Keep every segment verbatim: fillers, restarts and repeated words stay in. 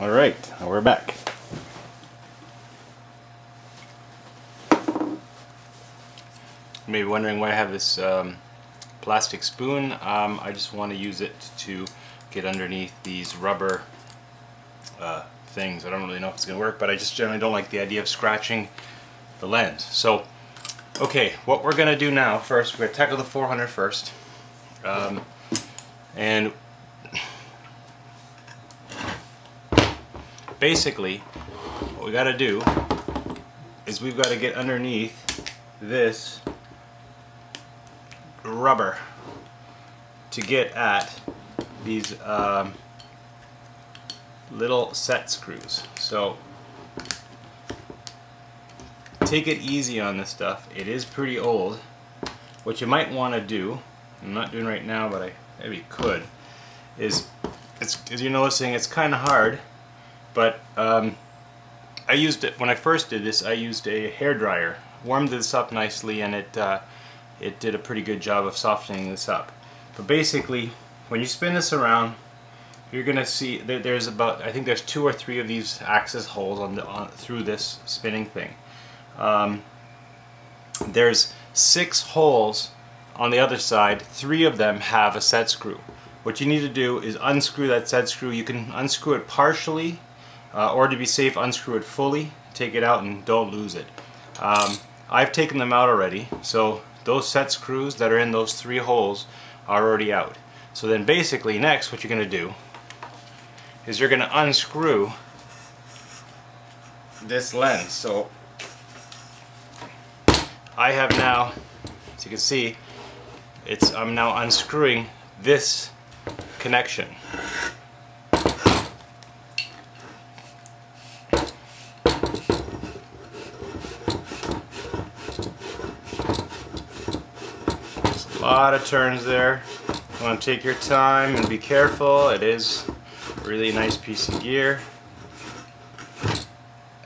All right, we're back. You may be wondering why I have this um, plastic spoon. Um, I just want to use it to get underneath these rubber uh, things. I don't really know if it's going to work, but I just generally don't like the idea of scratching the lens. So, okay, what we're going to do now first, we're going to tackle the four hundred first. Um, and basically, what we got to do is we've got to get underneath this rubber to get at these um, little set screws. So take it easy on this stuff. It is pretty old. What you might want to do, I'm not doing right now, but I maybe could, is it's, as you're noticing, it's kind of hard. But um, I used it when I first did this. I used a hair dryer, warmed this up nicely, and it uh, it did a pretty good job of softening this up. But basically, when you spin this around, you're gonna see that there's about, I think there's two or three of these axis holes on the on, through this spinning thing. Um, there's six holes on the other side. Three of them have a set screw. What you need to do is unscrew that set screw. You can unscrew it partially. Uh, or to be safe, unscrew it fully, take it out, and don't lose it. Um, I've taken them out already, so those set screws that are in those three holes are already out. So then basically next what you're going to do is you're going to unscrew this lens. So I have now, as you can see, it's I'm now unscrewing this connection. A lot of turns there. You want to take your time and be careful. It is a really nice piece of gear.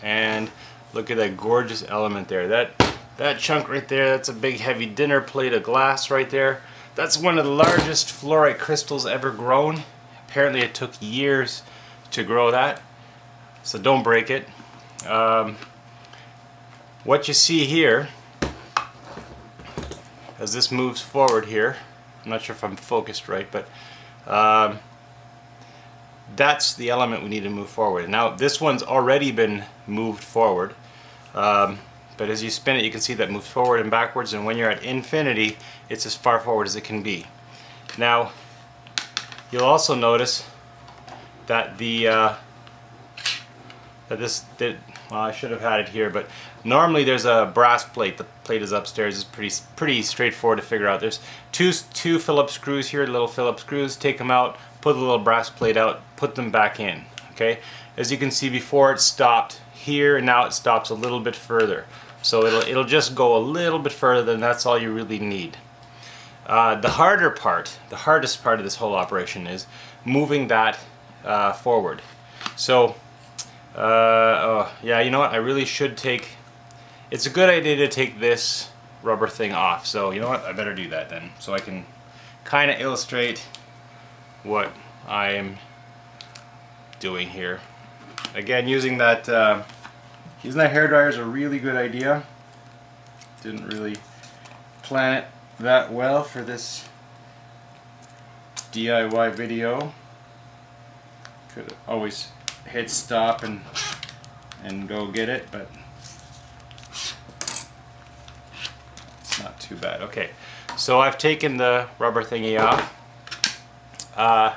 And look at that gorgeous element there. That that chunk right there, that's a big heavy dinner plate of glass right there. That's one of the largest fluorite crystals ever grown. Apparently it took years to grow that. So don't break it. Um, what you see here, as this moves forward here, I'm not sure if I'm focused right, but um, that's the element we need to move forward. Now this one's already been moved forward, um, but as you spin it you can see that moves forward and backwards, and when you're at infinity it's as far forward as it can be. Now you'll also notice that the uh, that this that, well, I should have had it here, but normally there's a brass plate. The plate is upstairs. It's pretty pretty straightforward to figure out. There's two two Phillips screws here, little Phillips screws. Take them out, put the little brass plate out, put them back in. Okay. As you can see, before it stopped here, and now it stops a little bit further. So it'll it'll just go a little bit further than that's all you really need. Uh, the harder part, the hardest part of this whole operation is moving that uh, forward. So. Uh, oh, yeah, you know what, I really should take, it's a good idea to take this rubber thing off, so you know what, I better do that then, so I can kind of illustrate what I am doing here. Again, using that, uh, using that hairdryer is a really good idea. Didn't really plan it that well for this D I Y video. Could always hit stop and and go get it, but it's not too bad. Okay, so I've taken the rubber thingy off. Uh,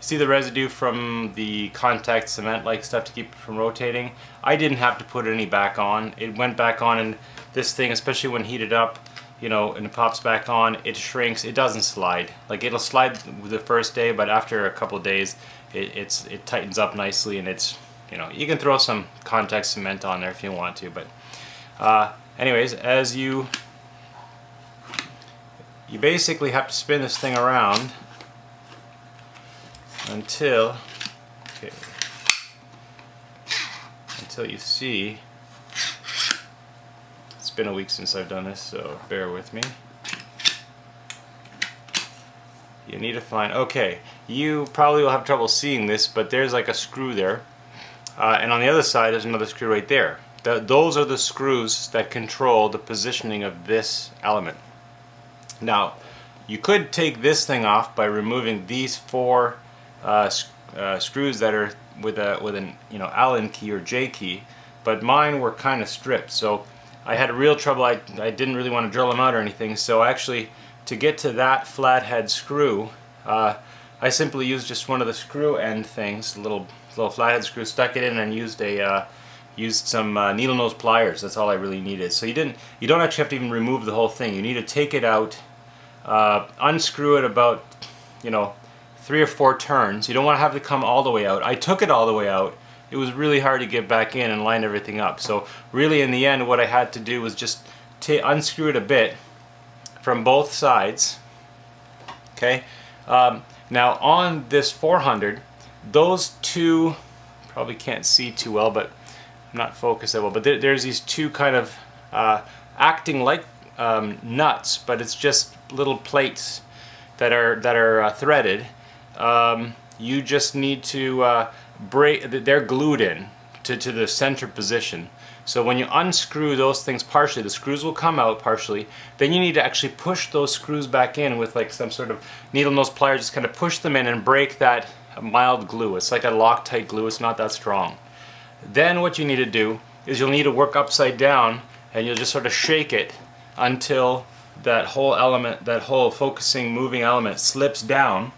see the residue from the contact cement like stuff to keep it from rotating? I didn't have to put any back on. It went back on, and this thing, especially when heated up, you know, and it pops back on, it shrinks, it doesn't slide. Like, it'll slide the first day, but after a couple days It, it's, it tightens up nicely, and it's, you know, you can throw some contact cement on there if you want to, but uh, anyways, as you, you basically have to spin this thing around until, okay, until you see, it's been a week since I've done this, so bear with me. You need to find, okay, you probably will have trouble seeing this, but there's like a screw there Uh, and on the other side is another screw right there. The, those are the screws that control the positioning of this element. Now, you could take this thing off by removing these four uh, sc uh, screws that are with a with an you know Allen key or J key, but mine were kind of stripped, so I had real trouble. I, I didn't really want to drill them out or anything, so actually to get to that flathead screw, uh, I simply used just one of the screw end things, a little little flathead screw, stuck it in, and used a uh, used some uh, needle nose pliers. That's all I really needed. So you didn't you don't actually have to even remove the whole thing. You need to take it out. Uh, unscrew it about, you know, three or four turns. You don't want to have it come all the way out. I took it all the way out. It was really hard to get back in and line everything up. So really in the end what I had to do was just t unscrew it a bit from both sides. Okay. Um, now on this four hundred, those two, probably can't see too well, but I'm not focused that well, but there, there's these two kind of uh, acting like Um, nuts, but it's just little plates that are that are uh, threaded. Um, you just need to uh, break. They're glued in to to the center position. So when you unscrew those things partially, the screws will come out partially. Then you need to actually push those screws back in with like some sort of needle nose pliers. Just kind of push them in and break that mild glue. It's like a Loctite glue. It's not that strong. Then what you need to do is you'll need to work upside down, and you'll just sort of shake it until that whole element, that whole focusing, moving element slips down,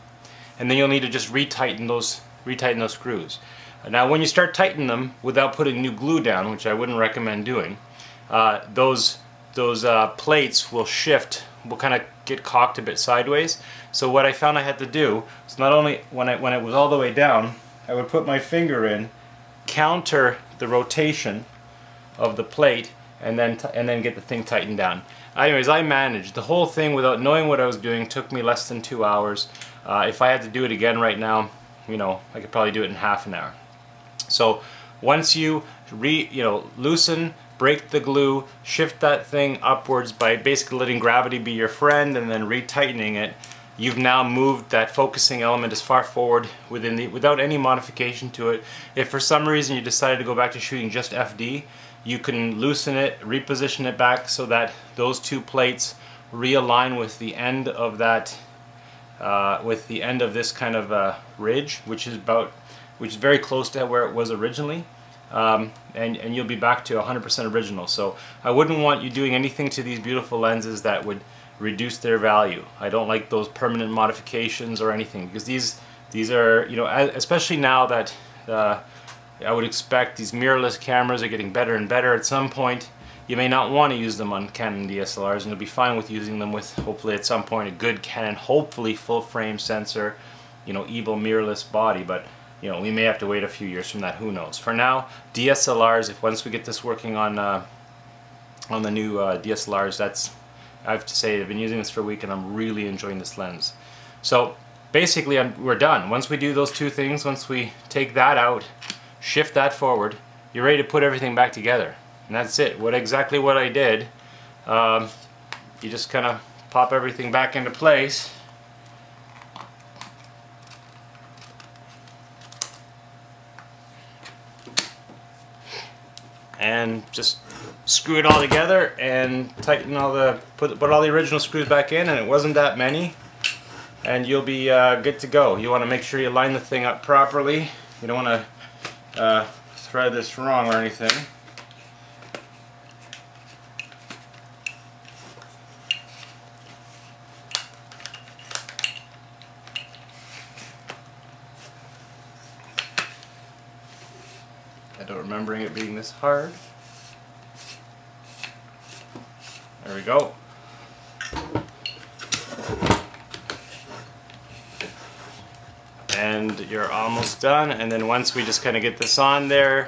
and then you'll need to just retighten those, retighten those screws. Now, when you start tightening them without putting new glue down, which I wouldn't recommend doing, uh, those those uh, plates will shift, will kind of get cocked a bit sideways. So what I found I had to do is not only when I when it was all the way down, I would put my finger in, counter the rotation of the plate, and then t and then get the thing tightened down. Anyways, I managed the whole thing without knowing what I was doing. It took me less than two hours. Uh, if I had to do it again right now, you know, I could probably do it in half an hour. So once you re you know loosen, break the glue, shift that thing upwards by basically letting gravity be your friend and then retightening it, you've now moved that focusing element as far forward within the without any modification to it. If for some reason you decided to go back to shooting just F D, you can loosen it, reposition it back so that those two plates realign with the end of that, uh, with the end of this kind of uh, ridge, which is about, which is very close to where it was originally, um, and and you'll be back to one hundred percent original. So I wouldn't want you doing anything to these beautiful lenses that would reduce their value. I don't like those permanent modifications or anything, because these these are, you know, especially now that. Uh, I would expect these mirrorless cameras are getting better and better. At some point you may not want to use them on Canon D S L Rs, and you'll be fine with using them with, hopefully at some point, a good Canon, hopefully full frame sensor, you know, evil mirrorless body. But you know, we may have to wait a few years from that, who knows. For now, D S L Rs, if once we get this working on uh, on the new uh, D S L Rs, that's, I have to say, I've been using this for a week and I'm really enjoying this lens. So basically I'm, we're done. Once we do those two things, once we take that out, shift that forward, you're ready to put everything back together, and that's it. What exactly what I did, um, you just kind of pop everything back into place, and just screw it all together and tighten all the put put all the original screws back in, and it wasn't that many, and you'll be uh, good to go. You want to make sure you line the thing up properly. You don't want to Uh, thread this wrong or anything. I don't remember it being this hard. There we go. And you're almost done. And then once we just kind of get this on there,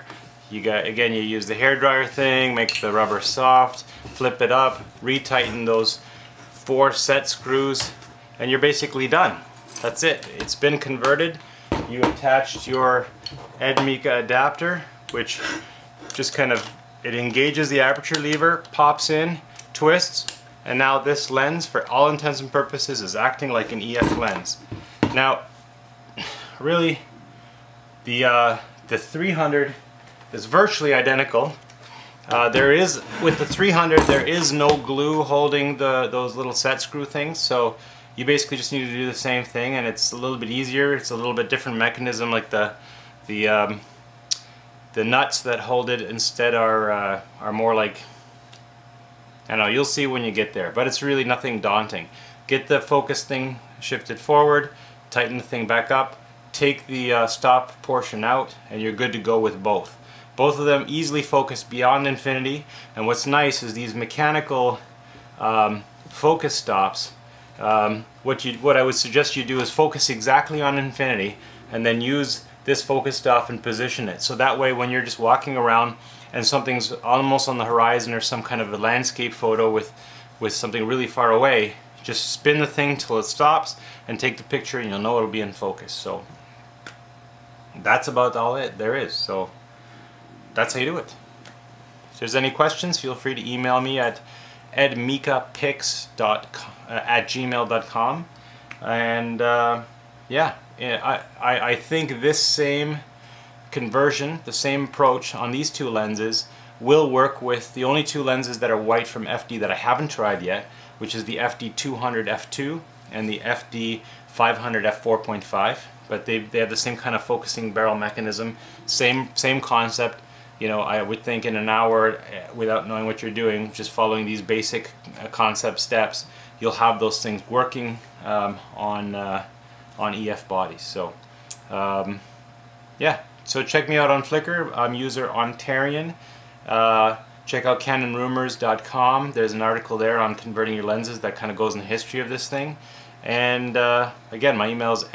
you got, again, you use the hairdryer thing, make the rubber soft, flip it up, retighten those four set screws, and you're basically done. That's it. It's been converted. You attached your EdMika adapter, which just kind of, it engages the aperture lever, pops in, twists, and now this lens, for all intents and purposes, is acting like an E F lens. Now, really, the uh, the three hundred is virtually identical. Uh, there is, with the three hundred, there is no glue holding the those little set screw things, so you basically just need to do the same thing, and it's a little bit easier. It's a little bit different mechanism, like the the um, the nuts that hold it instead are uh, are more like, I don't know, you'll see when you get there, but it's really nothing daunting. Get the focus thing shifted forward, tighten the thing back up, take the uh, stop portion out, and you're good to go with both. Both of them easily focus beyond infinity, and what's nice is these mechanical um, focus stops, um, what, you, what I would suggest you do is focus exactly on infinity and then use this focus stop and position it. So that way when you're just walking around and something's almost on the horizon or some kind of a landscape photo with, with something really far away, just spin the thing till it stops and take the picture and you'll know it'll be in focus. So that's about all it there is. So that's how you do it. If there's any questions, feel free to email me at edmikapics at gmail dot com. And uh, yeah, I, I, I think this same conversion, the same approach on these two lenses will work with the only two lenses that are white from F D that I haven't tried yet, which is the F D two hundred F two and the F D five hundred F four point five. But they, they have the same kind of focusing barrel mechanism, same, same concept. You know, I would think in an hour, without knowing what you're doing, just following these basic concept steps, you'll have those things working um, on uh, on E F bodies. So, um, yeah. So check me out on Flickr. I'm user Ontarian. Uh, check out canon rumors dot com. There's an article there on converting your lenses that kind of goes in the history of this thing. And uh, again, my email is